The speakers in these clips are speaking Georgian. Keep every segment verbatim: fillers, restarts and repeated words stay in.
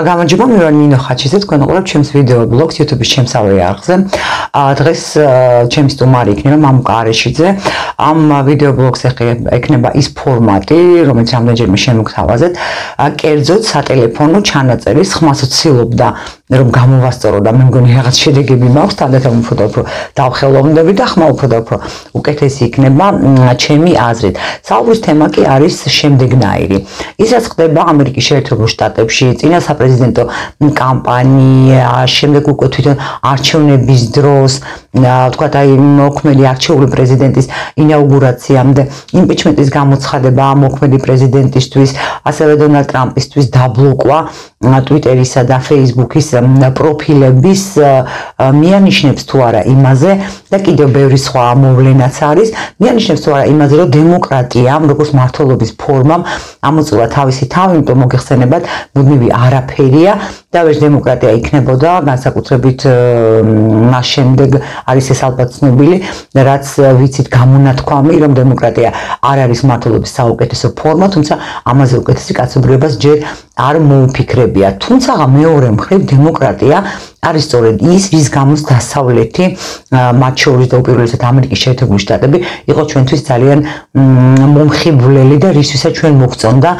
გამარჯობა, მინახა ჩიზეთ გქონოყურებ ჩემს ვიდეო ბლოგს YouTube-ის ჩემს ავიაღზე. დღეს ჩემს სტუმარი იქნება მამუკა არეშიძე. ამ ვიდეო ბლოგს ექნება ის ფორმატი, რომელიც რამდენჯერმე შემოგთავაზეთ. კერძოდ სატელეფონო ჩანაწერის ხმას ვცდილობდა რომ გამოვასწორო და მე მგონი რაღაც შედეგები მაქვს, თანდათან უფრო უფრო დავხელოვნდები და ხმა უფრო უფრო უკეთესი იქნება ჩემი აზრით. საუბრის თემა კი არის შემდეგნაირი. ის რაც ხდება ამერიკის შეერთებულ შტატებში, წინა საპრეზიდენტო კამპანია, შემდეგ უკვე თვითონ არჩევნების დროს, თქვათ აი მოქმედი არჩეული პრეზიდენტის ინაუგურაციამდე, იმპიჩმენტის გამოცხადება მოქმედი პრეზიდენტისთვის, ასევე დონალდ ტრამპისთვის დაბლოკვა Twitterისა და Facebook-ის პროფილების მიანიშნებს თუ არა იმაზე და კიდევ ბევრი სხვა მოვლენაც არის, მიანიშნებს თუ არა იმაზე, რომ დემოკრატიამ, როგორც მართლობის ფორმამ ამოწურა თავისი თავი, იმიტომ მოგეხსენებათ, მუდმივი არაფერია და ვერც დემოკრატია იქნებოდა, განსაკუთრებით მას შემდეგ არის ეს ალბათ ცნობილი, რაც ვიცით გამონათქვამი, რომ დემოკრატია არ არის მართლობის საუკეთესო ფორმა, თუმცა ამაზე უკეთესი კაცობრიობას ჯერ არ მოუფიქრებია. თუმცა მეორე მხრივ დემოკრატია არის სწორედ ის, რის გამოც დასავლეთი, მათ შორის და უპირველესად ამერიკის შეერთებული შტატები იყო ჩვენთვის ძალიან მომხიბვლელი და რისთვისაც ჩვენ მოგწონდა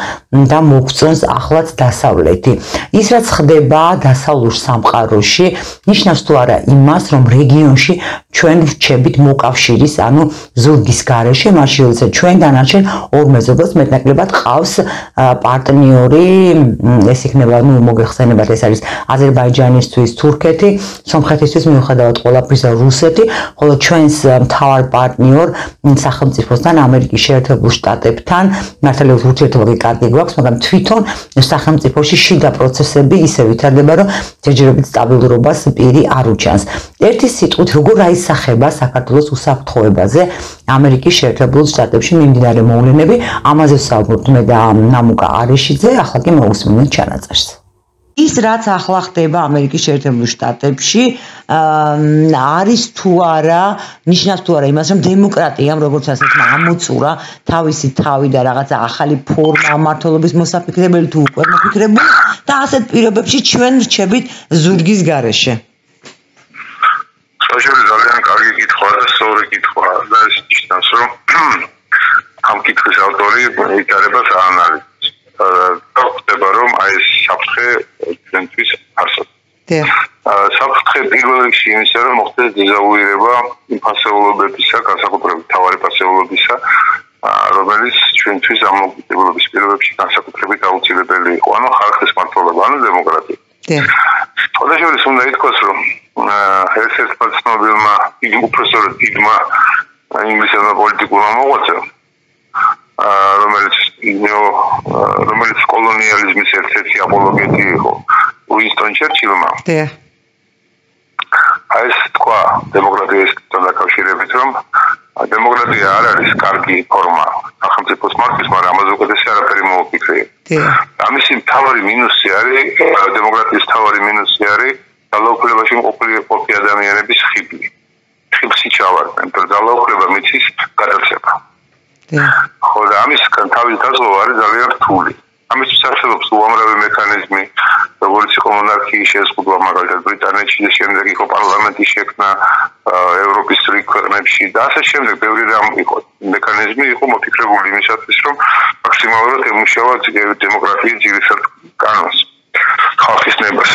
და მოგწონს ახლაც დასავლეთი. ის რაც ხდება დასავლურ სამყაროში, ნიშნავს თუ არა იმას, რომ რეგიონში ჩვენ ვრჩებით მოკავშირის, ანუ ზურგის გარეშე, მასში როდესაც ჩვენ დანარჩენ ორ მეზობელს მეტნაკლებად ყავს პარტნიორი, ეს იქნება, ნუ მოგეხსენებათ, ეს არის აზერბაიჯანისთვის თურქეთი, სომხეთისთვის მიუხედავად ყველაფრისა რუსეთი, ხოლო ჩვენს მთავარ პარტნიორ სახელმწიფოსთან, ამერიკის შეერთებულ შტატებთან, მართალია ურთიერთობები კარგი გვაქვს, მაგრამ თვითონ სახელმწიფოში შიდა პროცესები ისე ვითარდება, რომ ჯერჯერობით სტაბილურობას პირი არ უჩანს. ერთი სიტყვით, როგორ აისახება საქართველოს უსაფრთხოებაზე ამერიკის შეერთებულ შტატებში მიმდინარე მოვლენები, ამაზე ვსაუბრობთ მე და მამუკა არეშიძე, ახლა კი მოვუსმინეთ ჩანაწერს. ის რაც ახლა ხდება ამერიკის შეერთებულ შტატებში არის თუ არა, ნიშნავს თუ არა იმას, რომ დემოკრატიამ როგორც ასეთ ამოწურა თავისი თავი და რაღაცა ახალი ფორმა მართლობის მოსაფიქრებელი თუ უკვე მოფიქრებული და ასეთ პირობებში ჩვენ რჩებით ზურგის გარეშე. საშუალო ძალიან კარგი კითხვა და სწორი კითხვა და ეს ნიშნავს, რომ ამ კითხვის ავტორი ვითარებას არ ანალიზებს. და ხდება რომ აი ეს საფრთხე ჩვენთვის არსებობს. საფრთხე პირველ რიგში იმისა, რომ მოხდეს დეზავუირება ფასეულობებისა, განსაკუთრებით მთავარი ფასეულობისა, რომელიც ჩვენთვის ამ მოგვითხრობების პირობებში განსაკუთრებით აუცილებელი იყო, ანუ ხალხის მმართველობა, ანუ დემოკრატია. შესაძლოა უნდა ითქვას, რომ ერთ-ერთმა ცნობილმა, უფრო სწორედ დიდმა ინგლისელმა პოლიტიკურმა მოღვაწემ, რომელიც კოლონიალიზმის ერთ-ერთი აპოლოგეტი იყო, უინსტონ ჩერჩილმა ეს თქვა დემოკრატიასთან დაკავშირებით, რომ დემოკრატია არ არის კარგი ფორმა სახელმწიფოს მართვის, მაგრამ ამაზე უკეთესი არაფერი მოუპირია. ამისი მთავარი მინუსი არის, დემოკრატიის მთავარი მინუსი არის ძალაუფლებაში მყოფი ადამიანების ხიბლი. ხიბლში ჩავარდნენ, და ძალაუფლება მიცის გადაცემა. ხო და ამისგან თავის დაზღვევა არის ძალიან რთული. ამისთვის არსებობს უამრავი მექანიზმი, როგორც იყო მონარქიის შეზღუდვა, მაგალითად ბრიტანეთში და შემდეგ იყო პარლამენტის შექმნა ევროპის რიგ ქვეყნებში და ასე შემდეგ ბევრი რამ იყო. მექანიზმი იყო მოფიქრებული იმისათვის, რომ მაქსიმალურად ემუშავა დემოკრატიის ძირითად კანონს, ხალხის ნებას.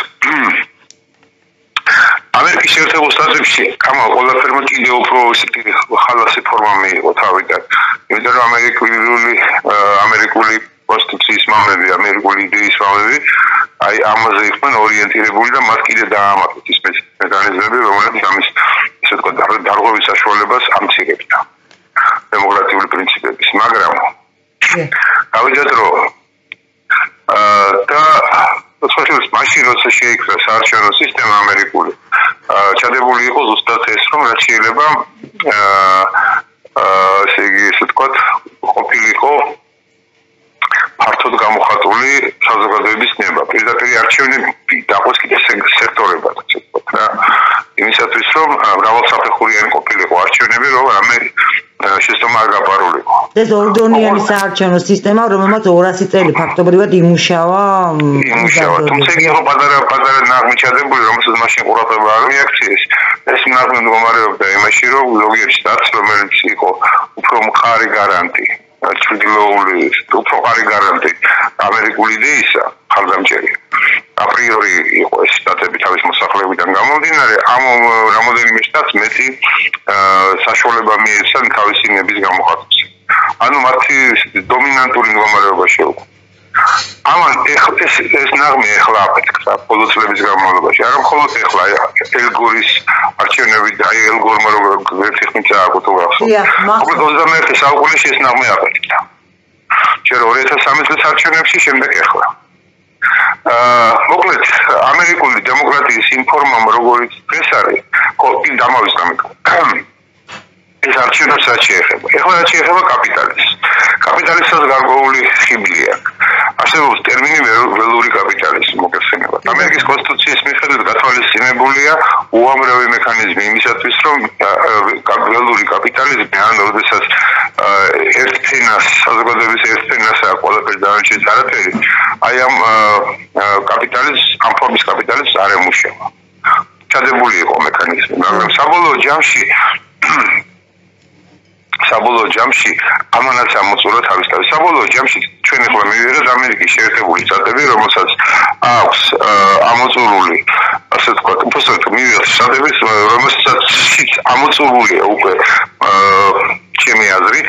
ამერიკის შეერთებულ შტატებში ამ ყველაფერმა კიდევ უფრო ისეთი ხალხის ფორმა მიიღო თავიდან. იმიტომ რომ ამერიკული ამერიკული კონსტიტუციის მამები, ამერიკული იდეის მამები, აი ამაზე იყვნენ ორიენტირებული და მას კიდე დაამატეთ ის მექანიზმები, რომელიც ამის ისე თქვა დარღვევის საშუალებას ამცირებდა. დემოკრატიული პრინციპების, მაგრამ გავიძეთ რომ და საშუალებას მაშინ როცა შეიქმნა საარჩევნო სისტემა ამერიკული, ჩადებული იყო ზუსტად ეს, რომ რაც შეიძლება ესე იგი ესე ვთქვათ, ყოფილიყო ფართოდ გამოხატული საზოგადოების ნება, პირდაპირ არჩევნები დაყვეს კიდე სექტორებად, ასე ვთქვათ რა. იმისათვის რომ მრავალსაფეხურიანი ყოფილიყო არჩევნები, რომ ამე შეცდომა არ გაპარულიყო. ეს ორდონიანი საარჩევნო სისტემა, რომელმაც ორასი წელი ფაქტობრივად იმუშავა, იმუშავა, თუმცა იგი იყო პატარა პატარა ნაღმიჩადებული, რომელსაც მაშინ ყურადღება არ მიაქციეს. ეს ნაღმი მდგომარეობდა იმაში, რომ ზოგიერთი შტატს, რომელიც იყო უფრო მყარი გარანტი, ჩრდილოული უფრო მყარი გარანტი ამერიკული იდეისა, ხალხმჭერი. Apriori იყო ეს სტატები თავის მოსახლებიდან გამომდინარე, ამ რამოდენიმე შტატს მეტი საშუალება მიეცა თავისი ნების გამოხატვის. Ანუ მათი დომინანტური მდგომარეობა შეუქმნა. ამან ეს ეს ნაღმი ეხლა აფეთქდა ბოლო წლების განმავლობაში. არა მხოლოდ ეხლა, ელ გორის არჩევნებით, აი ელ გორმა რომ ერთი ხნიცა აკუთულა. უკვე ოცდამეერთე საუკუნეში ეს ნაღმი აფეთქდა. ჯერ ორი ათას სამი წლის არჩევნებში, შემდეგ ეხლა. მოკლედ, ამერიკული დემოკრატიის ინფორმამ, როგორც ეს არის, კოლპინ დამავიწყდა. ეს არჩევნებს რა შეეხება? ეხლა რა შეეხება კაპიტალისტს. კაპიტალისტსაც გარკვეული ხიბლი აქვს. არსებობს ტერმინი ველური კაპიტალიზმი მოგეხსენება. ამერიკის კონსტიტუციის მიხედვით გათვალისწინებულია უამრავი მექანიზმი იმისათვის, რომ ველური კაპიტალიზმი, ანუ როდესაც ერთ ფენას, საზოგადოების ერთ ფენასაა ყველაფერი დანარჩენი არაფერი, აი ამ კაპიტალიზმს, ამ ფორმის კაპიტალიზმს არ ემუშავა. ჩადებული იყო მექანიზმი, მაგრამ საბოლოო ჯამში საბოლოო ჯამში ამანაც ამოწურა თავის თავი. საბოლოო ჯამში ჩვენ ახლა მივიღეთ ამერიკის შეერთებული შტატები, რომელსაც აქვს ამოწურული, ასე ვთქვათ, უბრალოდ მივიღეთ შტატების, რომელსაც ამოწურულია უკვე ჩემი აზრით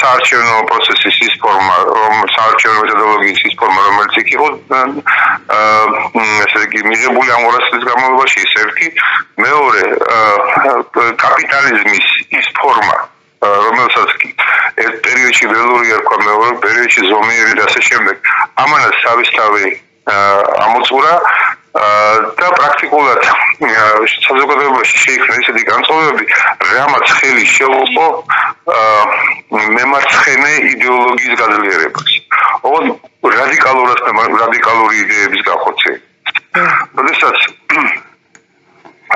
საარჩევნო პროცესის ის ფორმა, საარჩევნო მეთოდოლოგიის ის ფორმა, რომელიც იქ იყო, ესე იგი, მიღებული ამ ორასი წლის განმავლობაში ის ერთი, მეორე კაპიტალიზმის ის ფორმა, რომელსაც ერთ პერიოდში ველური ერქვა, მეორე პერიოდში ზომიერი და ასე შემდეგ. ამანაც თავისთავად ამოწურა და პრაქტიკულად საზოგადოებაში შეიქმნა ისეთი განწყობები, რამაც ხელი შეუწყო მემარცხენე იდეოლოგიის გაძლიერებას. ოღონდ რადიკალური იდეების განხორციელება. როდესაც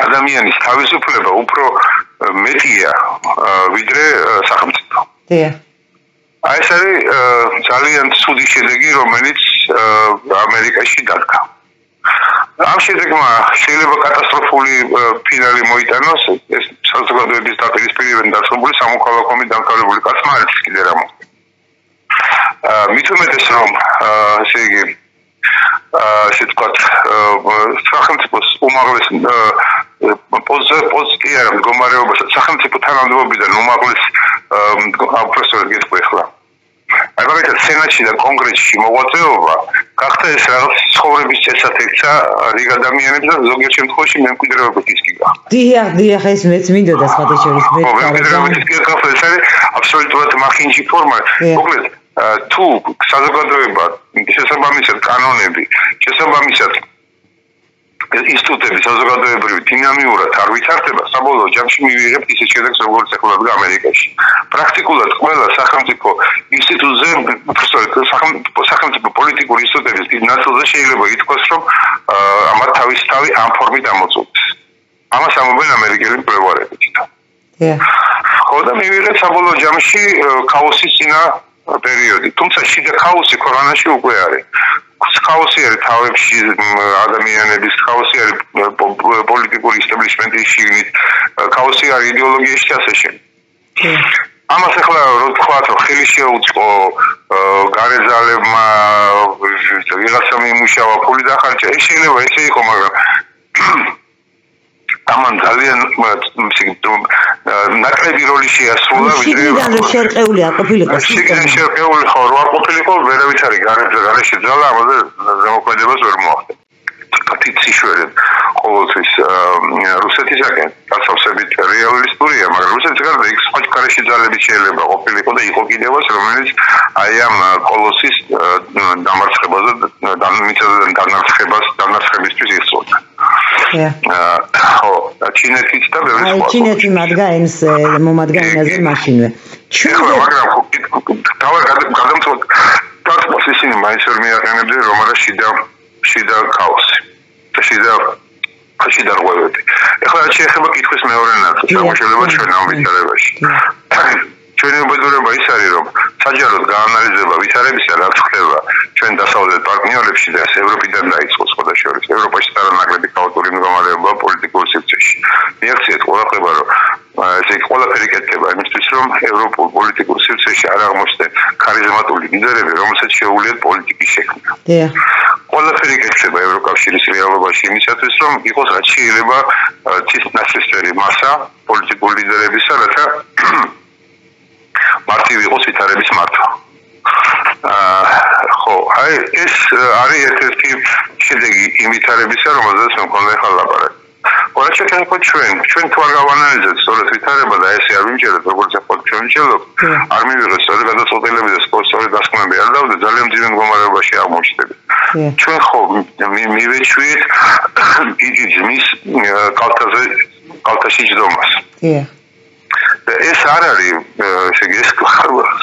ადამიანის თავისუფლება უფრო მეტია ვიდრე სახელმწიფო. აი ეს არის ძალიან ცუდი შედეგი, რომელიც ამერიკაში დადგა. ამ შედეგმა შეიძლება კატასტროფული ფინალი მოიტანოს, ეს საზოგადოების დაპირისპირებიდან დაწყებული სამოქალაქო ომი დამთავრებული კაცმა არც კიდე რა მოხდა. მით უმეტეს რომ ესე იგი ასე ვთქვათ, სახელმწიფოს უმაღლეს პოზიტიურ მდგომარეობას, სახელმწიფო თანამდებობიდან უმაღლეს პროფესორად გეტყვი ახლა. აი მაგალითად, სენატში და კონგრესში მოღვაწეობა გახდა ეს რაღაც ცხოვრების წესად-ერთსა რიგ ადამიანებს და ზოგიერთ შემთხვევაში მემკვიდრეობითიც კი გახდა. დიახ, დიახ, ეს მეც მინდოდა სხვათა შორის მეც. მემკვიდრეობითიც კი გახდა, ეს არის აბსოლუტურად მახინჯი ფორმა. მოკლედ, თუ საზოგადოება შესაბამისად კანონები, შესაბამისად ინსტიტუტები საზოგადოებრივი დინამიურად არ ვითარდება, საბოლოო ჯამში მივიღებთ ისეთ შედეგს, როგორც ეხლება ამერიკაში. პრაქტიკულად ყველა სახელმწიფო ინსტიტუტზე, სახელმწიფო პოლიტიკური ინსტიტუტების დიდ ნაწილზე შეიძლება ითქვას, რომ ამათ თავის თავი ამ ფორმით ამოწურდეს. ამას ამობენ ამერიკელი მკვლევარები. ხო და მივიღეთ საბოლოო ჯამში ქაოსის წინა პერიოდი. თუმცა შიდა ქაოსი ქვეყანაში უკვე არის. ქაოსი არის თავებში ადამიანების, ქაოსი არის პოლიტიკური ისტაბლიშმენტის შიგნით, ქაოსი არის იდეოლოგიაში და ასე შემდეგ. ამას ახლა რო ვთქვათ, რომ ხელი შეუწყო გარეზალებმა, ვიღაცამ იმუშავა ფული დახარჯა, ეს შეიძლება ესე იყო, მაგრამ ამან ძალიან ნაკლები როლი შეასრულა. შიგნიდან რომ შერყეული არ ყოფილიყო. შიგნიდან შერყეული ხო არ ყოფილიყო, ვერავით არის გარეშე ძალა, ამაზე ზემოქმედებას ვერ მოახდენს. თითიშველებ ყოველთვის რუსეთისაკენ გასავსებით რეალისტურია, მაგრამ რუსეთის გარდა იქ სხვა გარეშე ძალები შეიძლება ყოფილიყო და იყო კიდევაც, რომელიც აი ამ კოლოსის დამარცხებაზე დამარცხებისთვის იხსნოდა. ჩინეთიც და ბევრი სხვა. ჩინეთი მდგაენს მომადგანაზე მაშინვე. ეხლა მაგრამ თავად გადამწყვეტ ტასმოს ისინი მაინც ვერ მიაყენებდნენ, რომ არა შიდა შიდა ქაოსი. შიდა Kashi darguavati. Ecco, ci siamo qui con Meorenat, siamo celebra che non vi sarebashi. Cioè non vedo mai sariro. Sajarot gaanalizzeba visarebisa da tskhleva. Ჩვენ დასავლეთ პარტნიორებში და ევროპიდან დაიწყოს სხვადასხვა ევროპაში თანაკლები კაუტური მდგომარეობა პოლიტიკურ სივრცეში. რეაქციით ყურადღება რომ ესე იგი ყველაფერი კეთდება იმისთვის რომ ევროპულ პოლიტიკურ სივრცეში არ აღმოჩნდნენ ქარიზმატული ლიდერები რომელსაც შეუძლიათ პოლიტიკის შექმნა. Ყველაფერი კეთდება ევროკავშირის რეალობაში იმისათვის რომ იყოს რაც შეიძლება ცისნასისფერი მასა პოლიტიკურ ლიდერებისა რათა მარტივი იყოს ვითარების მართვა. ხო, აი ეს არის ერთ-ერთი შედეგი იმ ვითარებისა, რომელზეც მე მქონდა ახლა ლაპარაკი. Ყოველთვის თქო ჩვენ, ჩვენ თუ არ გავანალიზებთ სწორედ ვითარება და ესე არ ვიმჯერებთ, როგორც ახლა ჩვენ ვიმჯერებთ, არ მივიღებთ სწორედ გადაწყვეტილები და სწორედ დასკვნები არ დავდეთ, ძალიან ძიმე მდგომარეობაში აღმოჩნდებით. ჩვენ ხო მივეჩვით დიდი ძმის კალთაზე კალთაში ჯდომას. ეს არ არის ესე იგი ეს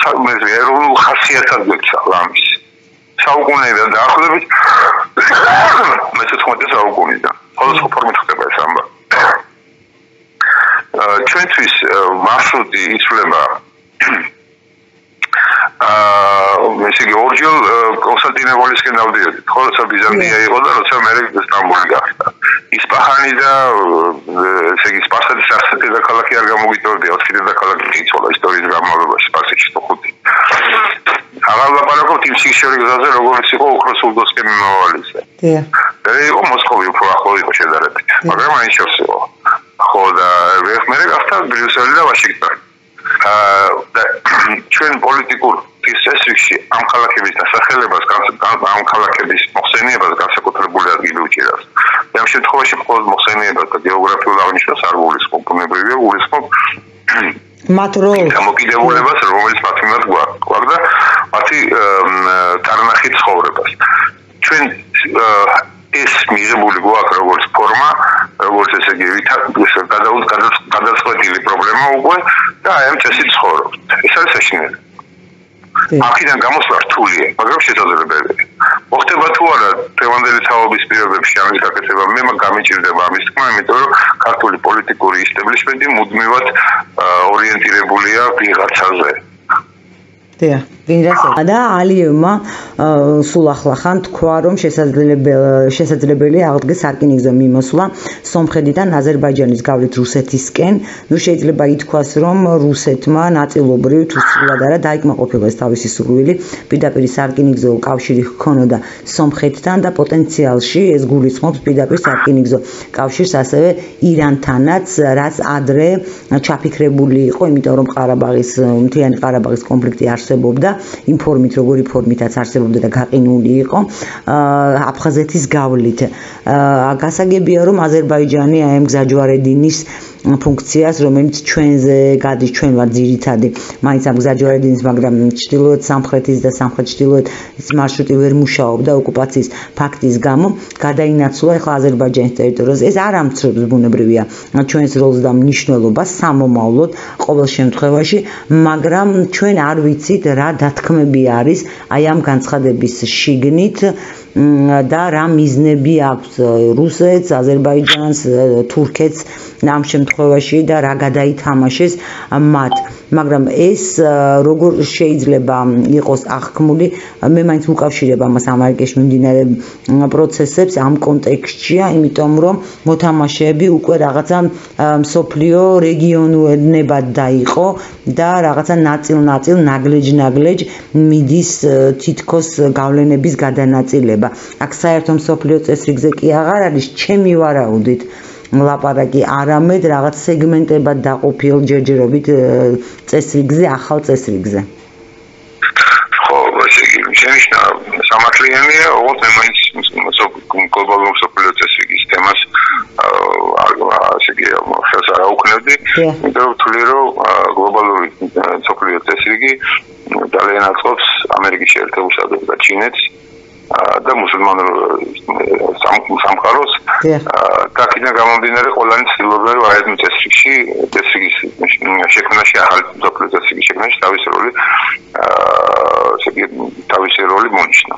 საუბარს ეროვნულ ხასიათს გვექცევა ამის საუკუნეიდან დაახლოებით მეცხრამეტე საუკუნიდან სხვადასხვა ფორმით ხდება ეს ამბავი ჩვენთვის მარშრუტი იცვლება აა ესე იგი ორჯერ კონსტანტინოპოლისკენ დავდიოდით. ხოლოცა ბიზანტია იყო და როცა მერე სტამბული გახდა. ისპაჰანი და ესე იგი სპარსეთის ასეთი დაქალაქი არ გამოგვიწოდია, ოთხი დაქალაქი იცვალა ისტორიის განმავლობაში სპარსეთში ხუთი. აღარ ვლაპარაკობთ იმ სიხშირის გზაზე, როგორც იყო ოქროს ულდოსკენ მიმავალი ისე. და იყო მოსკოვი უფრო ახლო იყო შედარებით, მაგრამ აიშოს იყო. ხო და მერე გახდა ბრიუსელი და ვაშინგტონი. აა ჩვენ პოლიტიკურ სესიში ამ ქალაქების დასახელებას, ამ ქალაქების მოხსენებას განსაკუთრებული ადგილი უჭირავს. და ამ შემთხვევაში მხოლოდ მოხსენებას და გეოგრაფიულ აღნიშვნას არ გულისხმობ, ბუნებრივია გულისხმობ მათ როლს, მოკიდებულებას, რომელიც მათ მიმართ გვაქვს და მათი კარნახი ცხოვრებას. ჩვენ ეს მიღებული გვაქვს როგორც ფორმა, როგორც ესე იგი გადაწყვეტილი პრობლემა უკვე და ამ წესით ცხოვრობთ. ეს არის საშინელი. აქედან გამოსვლა რთულია, მაგრამ შესაძლებელია. მოხდება თუ არა დღევანდელი თაობის პირობებში ამის გაკეთება, მე მაგ გამიჭირდება ამის თქმა, იმიტომ რომ ქართული პოლიტიკური ისტაბლიშმენტი მუდმივად ორიენტირებულია ვიღაცაზე. და ალიევმა სულ ახლახან თქვა, რომ შესაძლებელია აღდგეს სარკინიგზო მიმოსვლა სომხეთიდან აზერბაიჯანის გავლით რუსეთისკენ. ნუ შეიძლება ითქვას, რომ რუსეთმა ნაწილობრივ თუ სრულად არა დაიკმაყოფილეს თავისი სურვილი პირდაპირ სარკინიგზო კავშირი ჰქონოდა სომხეთთან და პოტენციალში ეს გულისხმობს პირდაპირ სარკინიგზო კავშირს ასევე ირანთანაც, რაც ადრე ჩაფიქრებული იყო, იმიტომ რომ ყარაბაღის მთიანი ყარაბაღის კონფლიქტი არ არსებობდა ინფორმით როგორი ფორმითაც არსებობდა და გაყინული იყო აფხაზეთის გავლით. გასაგებია რომ აზერბაიჯანი ამ გზაჯვარედინის ფუნქციას, რომელიც ჩვენზე გადის, ჩვენ ვარ ძირითადი, მაინც ამ გზაჯვარედინის, მაგრამ ჩრდილოეთ სამხრეთის და სამხრეთ-ჩრდილოეთ მარშრუტი ვერ მუშაობდა ოკუპაციის ფაქტის გამო, გადაინაცვლა ახლა აზერბაიჯანის ტერიტორიაზე. ეს არ ამცრობს ბუნებრივია ჩვენს როლს და მნიშვნელობას სამომავლოდ ყოველ შემთხვევაში, მაგრამ ჩვენ არ ვიცით რა დათქმები არის აი ამ განცხადების შიგნით და რა მიზნები აქვს რუსეთს, აზერბაიჯანს, თურქეთს ამ შემთხვევაში და რა გადაითამაშეს მათ. მაგრამ ეს როგორ შეიძლება იყოს აღქმული, მე მაინც მოკავშირებ ამას ამერიკის მიმდინარე პროცესებს ამ კონტექსტშია, იმიტომ რომ მოთამაშეები უკვე რაღაცა მსოფლიო რეგიონულებად დაიყო და რაღაცა ნაწილ-ნაწილ, ნაგლეჯ-ნაგლეჯ მიდის თითქოს გავლენების გადანაწილება. აქ საერთო მსოფლიო წესრიგზე კი აღარ არის, ჩემი ვარაუდით ლაპარაკი არამედ რაღაც სეგმენტებად დაყოფილ ჯერჯერობით წესრიგზე, ახალ წესრიგზე. ხო, ესე იგი, შენიშნა სამართლიანია, ოღონდ მე მაინც გლობალურ მსოფლიო წესრიგის თემას ესე იგი ხელს არ აუქნევდი, იმიტომ რომ ვთვლი, რომ გლობალური მსოფლიო წესრიგი ძალიან აწყობს ამერიკის შეერთებულ შტატებს და ჩინეთს და მუსულმანურ სამყაროს და აქედან გამომდინარე ყველანი ცდილობენ რომ აი ამ წესრიგში წესრიგის შექმნაში ახალი მსოფლიო წესრიგის შექმნაში თავისი როლი აა თავისი როლი მონიშნა.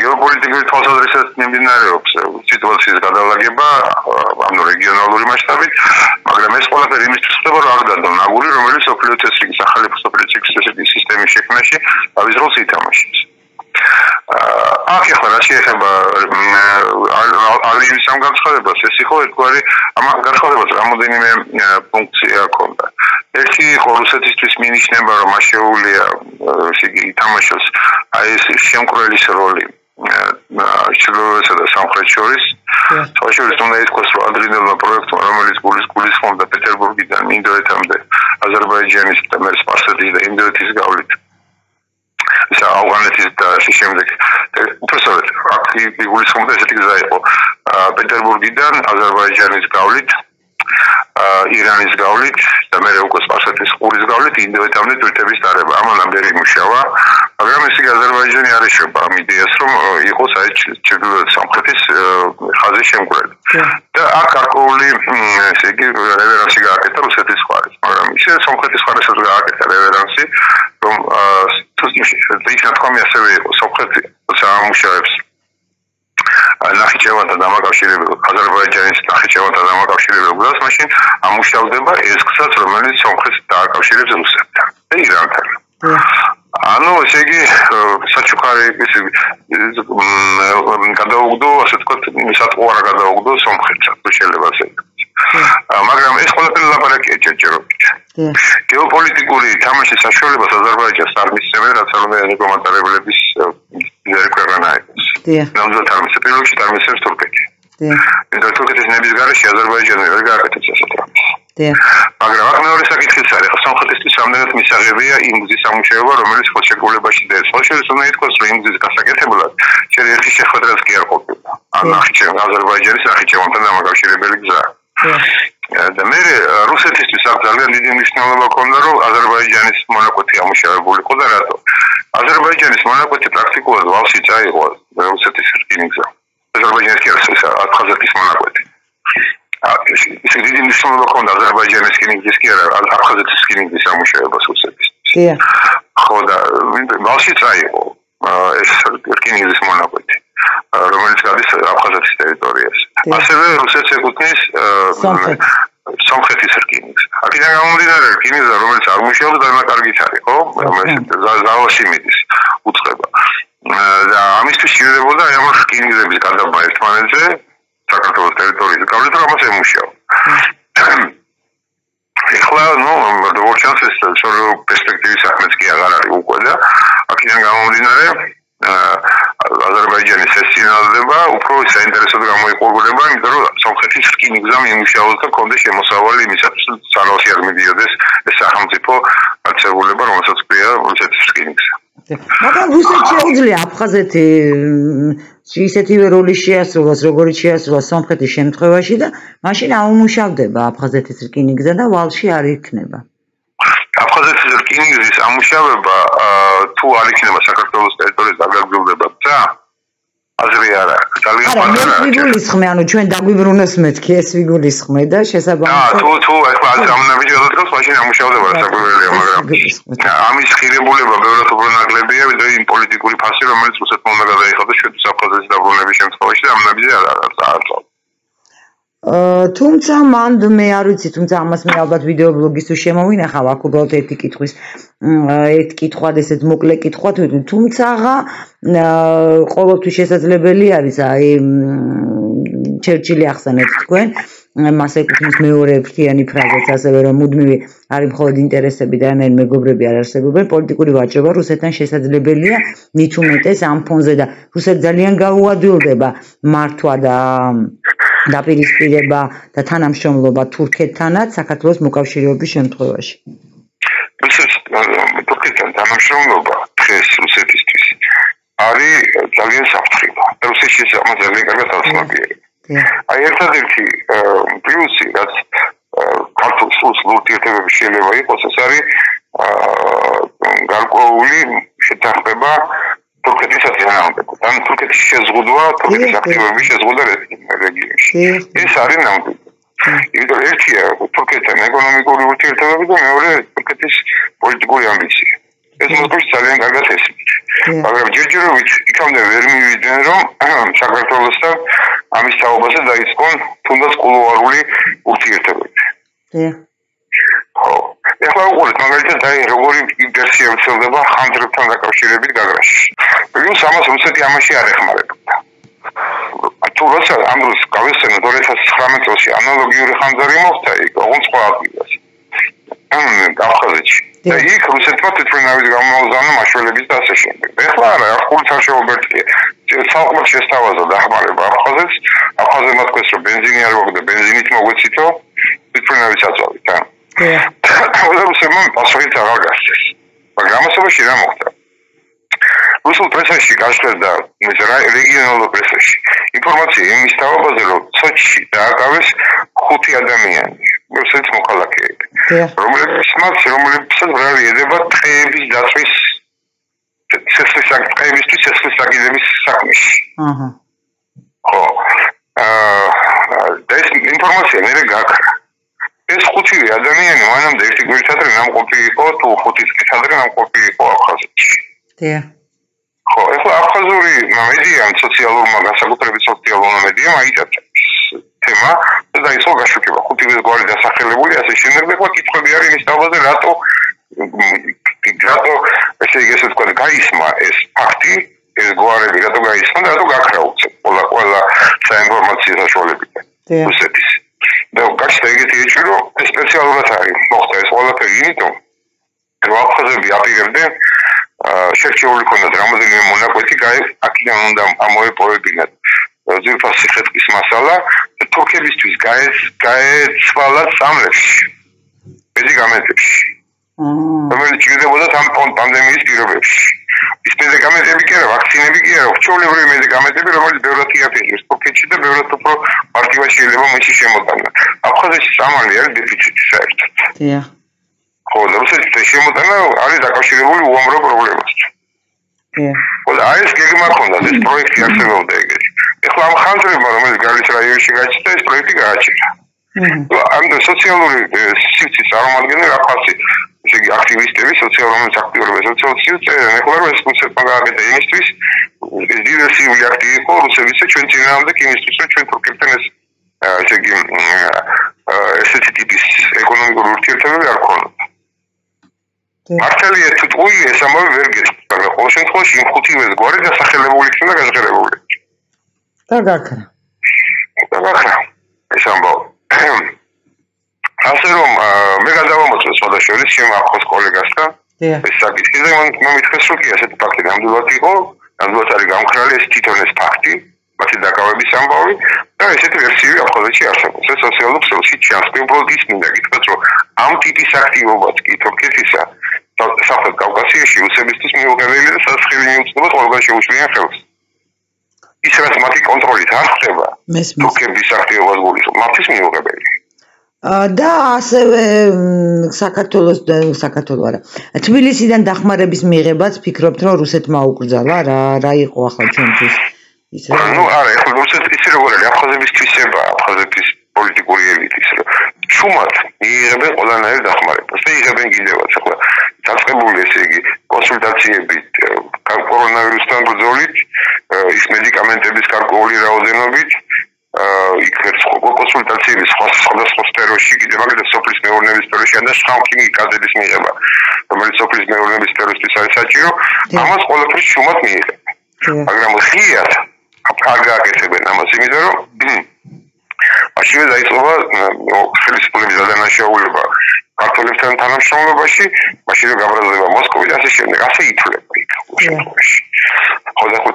გეოპოლიტიკური თვალსაზრისით მიმდინარეობს situazione che la Gheba, hanno regionali mascavit, ma che la scuola per i mistici non ha dato una gurina, ma le soffritte si sono le soffritte di sistemi scecnasci, ma vi sono siti a mascavit. Anche con la scienza, all'inizio non scarrebbe, se si può, ma non scarrebbe, ma non è punti a conta. E chi con la statistica ministra, ma si tamascios, a essi sempre le roli. Чудове се да сам хречорис. Тоа што е тоа искуство адренално проект, рамалис гулис гулис фонда Петербург и да миндове тамде Азербајџанис тамер спасети да индове изгавлит. За Албанија да се шемде. Пресовет акти гулис фонда се тик зајпо. Петербург и да Азербајџанис изгавлит, Иран изгавлит, тамер уко спасети гулис изгавлит и индове тамде туртеви стареба. Ама намери мушава. Agora se Azerbaijani arriscou para me dizer sobre isso aí chegou a São Francisco fazia muito a carcooli se que reverendo se gasta então se desfaz agora me se São Francisco faz se gasta reverendo se então tudo isso deixa de comer se vê São Francisco são muitos ნახიჩევანთა დამაკავშირებელ აზერბაიჯანის ნახიჩევანთა დამაკავშირებელ გზას მაშინ ამუშავდება ეს გზაც რომელიც სამხრეთს დააკავშირებს რუსეთთან და ირანთან. Ano se ki sačukari kisi kada ugdo se tako misat ora kada ugdo somkhica tu šele vase. Magram es kola pila parake čeropić. Geopolitikuri tamaši sašole bas Azerbaidžan starmi semera celome nikomatare blebis zerkveranaj. Nam za tarmi se piloči tarmi se Turkije. Inter Turkije ne bizgariš Azerbaidžan ne bizgariš se tarmi. მაგრამ მეორე საკითხიც არის, სამხრეთის ამდენად მისაღებია ინგლისის სამუშაოება, რომელიც ხელშეკრულებაში დაეცა. შეიძლება უნდა ითქვას, რომ ინგლისის გასაკეთებლად შეიძლება ერთი შეხვედრაც კი არ ყოფილიყო. ან ნახიჩევანი, აზერბაიჯანის ნახიჩევანთან დამაკავშირებელი გზა. და მე რუსეთისთვის აქ ძალიან დიდი მნიშვნელობა ჰქონდა, რომ აზერბაიჯანის მონაკვეთი ამუშავებულიყო და რატო? აზერბაიჯანის მონაკვეთი პრაქტიკულად ვალში წაიღო რუსეთის რკინიგზამ. აზერბაიჯანის კი არა, აფხაზეთის მონაკვეთი. Se vidi nisam lako na Azerbajdžanu skiningdiski, ali Abhazeti skiningdis samo še je basusetist. Hoda, malši trajevo, es skiningdis mora biti. Romanska dis Abhazeti teritorija. A se ve Rusetse kutnis სამხრეთის რკინის. აქედან გამომდინარე, რკინიგზა, რომელიც არ მუშაობს, დანაკარგიც არის, ხო? ზალაში მიდის, უწყება. და ამისთვის შეიძლება ამ რკინიგზების გადაბა ერთმანეთზე საქართველოს ტერიტორიის გავლით რა მას ემუშავა. ეხლა, ну, როგორც ჩანს, სწორი პერსპექტივის საქმეც კი აღარ არის უკვე და აქედან გამომდინარე, აზერბაიჯანის ეს წინააღმდეგობა უფრო საინტერესოდ გამოიყურება, იმიტომ რომ სომხეთის რკინიგზამ იმუშაოს და ჰქონდეს შემოსავალი იმისათვის, რომ ძალაში არ მიდიოდეს ეს სახელმწიფო აქტიურობა, რომელსაც ქვია რუსეთის რკინიგზა. მაგრამ რუსეთს შეუძლია აფხაზეთი ისეთივე როლი შეასრულოს, როგორიც შეასრულა სომხეთის შემთხვევაში და მაშინ აუმუშავდება აფხაზეთის რკინიგზა და ვალში არ იქნება. Აფხაზეთის რკინიგზის ამუშავება თუ არ იქნება საქართველოს ტერიტორიაზე დაგაგრილდება და აზრი არა. ძალიან პატარა. არა, ვიგულისხმე, ანუ ჩვენ დაგვიბრუნოს მეთქი ეს ვიგულისხმე და შესაბამისად. აა, თუ თუ ახლა ამნავი გადადგოს, მაშინ ამუშავდება რა საკურველია, მაგრამ ამის ხირებულება ბევრად უფრო ნაკლებია, ვიდრე იმ პოლიტიკური ფასი, რომელიც რუსეთმა უნდა გადაიხადოს შვედეთის აფხაზეთის დაბრუნების შემთხვევაში და ამნავიზე არ არწაართვა. თუმცა მანდ მე არ ვიცი, თუმცა ამას მე ალბათ ვიდეობლოგის თუ შემოვინახავ, აქ უბრალოდ ერთი კითხვის ერთ კითხვა და ესეც მოკლე კითხვა, თუმცაღა ყოველთვის შესაძლებელი არის, აი ჩერჩილი ახსენეთ თქვენ, მას ეკუთვნის მეორე ერთიანი ფრაზაც, ასევე რომ მუდმივი არის მხოლოდ ინტერესები და არანაირი მეგობრები არ არსებობენ, პოლიტიკური ვაჭრობა რუსეთთან შესაძლებელია მით უმეტეს ამ ფონზე და რუსეთ ძალიან გაუადვილდება მართვა და დაპირისპირება და თანამშრომლობა თურქეთთანაც საქართველოს მოკავშირეობის შემთხვევაში. რუსეთის თურქეთთან თანამშრომლობა დღეს რუსეთისთვის არის ძალიან საფრთხილო. რუსეთში ამას ძალიან კარგად ახსნაგია. აი ერთადერთი პლუსი, რაც ქართულ ურთიერთობებში შეიძლება იყოს, ეს არის გარკვეული შეთანხმება თურქეთის აწინააღმდეგოდ. ან თურქეთის შეზღუდვა, თურქეთის აქტივობის შეზღუდვა რეგიონში. ეს არის ნამდვილი. იმიტომ რომ ერთია თურქეთთან ეკონომიკური ურთიერთობები და მეორე თურქეთის პოლიტიკური ამბიცია. Esmutmuş Salyan Karga seçmiş. Fakat Cırcıroviç ikamda vermeyi yüzden rom Şakartolus'ta Amista Obası da İskon Tundas Kuluvaruli uçtu yırtabildi. Evet. Ეხლა უყურეთ მაგალითად აი როგორი ინტერსია ვრცელდება ხანძრებთან დაკავშირებით გაგრაში. Მაგრამ სამას ოცდაათი ამაში არ ეხმარებოდა. Თუ როცა ამ დროს გავიხსენეთ ორი ათას ცხრამეტ წელში ანალოგიური ხანძარი მოხდა, იქ ოღონდ სხვა ადგილას. კავკასიაში. და იქ რუსეთმა თვითმფრინავის გამოუზანა მაშველების და ასე შემდეგ. ეხლა არა, ახალი სამშობლოებია. საყვარლად შეესთავაზა დახმარება აფხაზეთს. აფხაზებმა თქვეს რომ бенზინი არ მოგვდა, бенზინით მოგვეცითო თვითმფრინავის აწვავით. Потому что мы посмотрели тарагасис. Программа собачья мухта. Русский прессовщик каждый да, мы знаем региональный прессовщик. Информация им стала базировать. Сочи, да, кажется, хути адамияни. Мы все это мухалаки. Ромали письмат, ромали писать брали, я дебат требис датвис, сеслисак требис ту сеслисак и дебис сакмиш. О, да есть информация не регак. ეს ხუთი ადამიანი მანამდე ერთი გვერდისადმი ნამყოფი იყო თუ ხუთის წისადმი ნამყოფი იყო აფხაზეთში. დიახ. ხო, ახლა აფხაზური მედიამ სოციალურმა განსაკუთრებით სოციალურმა მედიამ აიტაცებს თემა და ისო გაშუქება ხუთივეს გვარი დასახელებული ასე შემდეგ და კითხვები არის იმის თავაზე რატო რატო ესე იგი ესე თქვა გაისმა ეს ფაქტი ეს გვარები რატო გაისმა და რატო გაქრაუცე ყველა ყველა საინფორმაციო საშუალებიდან. დიახ. და გასაგებია ის რომ სპეციალურად არის მოხდა ეს ყველაფერი იმიტომ რომ აფხაზები აპირებდნენ შერჩეული ქონდათ რამოდენიმე მონაკვეთი აქედან უნდა ამოეპოვებინათ ზურფას სიხეთკის მასალა და თურქებისთვის გაეცვალა სამლებში მედიკამენტებში რომელიც ჭირდებოდა ამ პანდემიის პირობებში ის მედიკამენტები კი არა ვაქცინები კი არა რჩეულებრივი მედიკამენტები რომელიც ბევრად იაფეთებს პოკეტში და ბევრად უფრო მარტივად შეიძლება მისი შემოტანა აფხაზეთში სამალი არის დეფიციტი საერთოდ დიახ ხო რუსეთში შემოტანა არის დაკავშირებული უამრავ პრობლემასთან დიახ ხო და ეს გეგმა ჰქონდა ეს პროექტი არსებობდა ეგეთი ეხლა ამ ხანძრებმა რომელიც გალის რაიონში გაჩნდა ეს პროექტი გააჩინა ამ სოციალური სივრცის წარმოადგენენ აფხაზი შეგი აქტივისტები სოციალური აქტივობა სოციალისტი ნეკლაროს კონცეფტუალები იმისთვის ეს დივერსიული აქტი იყო რუსეთის ჩვენ ძინაამდე იმისთვის რომ ჩვენ თურქებთან ეს შეგი ესეთი ტიპის ეკონომიკური ურთიერთობები არ ქონოდა მართალია თუ ტყუი ეს ამავე ვერ გეწყდა ყოველ შემთხვევაში იმ ხუთივეს გვარი დასახელებული იქნა და გაზღერებული და გაქრა და გაქრა ეს ამბავი ასე რომ მე გადავამოწმე სხვა შორის ჩემ ახალ კოლეგასთან ეს საკითხი და მომითხეს რომ კი ასეთი ფაქტი ნამდვილად იყო, ნამდვილად არის გამქრალი ეს თვითონ ეს ფაქტი, მათი დაკავების ამბავი და ესეთი ვერსიები აფხაზეთში არსებობს. ეს სოციალურ ქსელში ჩანს. უბრალოდ ის მინდა გითხრათ, რომ ამ ტიპის აქტივობაც კი თურქეთისა სამხრეთ კავკასიაში რუსებისთვის მიუღებელი და სასხივი მიუწვდება ყველგან შეუშლიან ხელს. ის რაც მათი კონტროლით არ ხდება, თურქების აქტივობას გულისხმობს, მათთვის მიუღებელი. და ასევე საქართველოს საქართველოს არა. თბილისიდან დახმარების მიღებაც ფიქრობთ რომ რუსეთმა უკრძალა რა რა იყო ახლა ჩვენთვის ის რა. ნუ არა, ახლა რუსეთი ისე როგორ არის აფხაზების თვისება, აფხაზეთის პოლიტიკური ელიტის რა. ჩუმად მიიღებენ ყველანაირ დახმარებას და იღებენ კიდევაც ახლა დაწყებული ესე იგი კონსულტაციებით კორონავირუსთან ბრძოლით, ის მედიკამენტების გარკვეული რაოდენობით იქნებ კონსულტაციები სხვადასხვა სფეროში, კიდევ მაგალითად სოფლის მეურნეობის სფეროში და შხამქიმი კადრების მიღება, რომელიც სოფლის მეურნეობის სფეროსთვის არის საჭირო, ამას ყველაფერს შუმად მიიღებენ. მაგრამ ხიათ არ გააკეთებენ ამას, იმიტომ რომ ასევე დაიწყება ხელისუფლების ადანაშაულება ქართველებთან თანამშრომლობაში, მაშინ გაბრაზდება მოსკოვი და ასე შემდეგ, ასე ითვლება იქ შემთხვევაში. ხო და ხო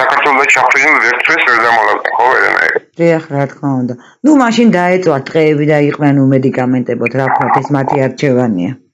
საქართველოს ჩაფრინულ ერთს ვერ დამალავდნენ ხო ვერანაირად. დიახ, რა თქმა უნდა. ნუ მაშინ დაეწვა ტყეები და იყვნენ უმედიკამენტებოდ, რა ქვია, ეს მათი არჩევანია.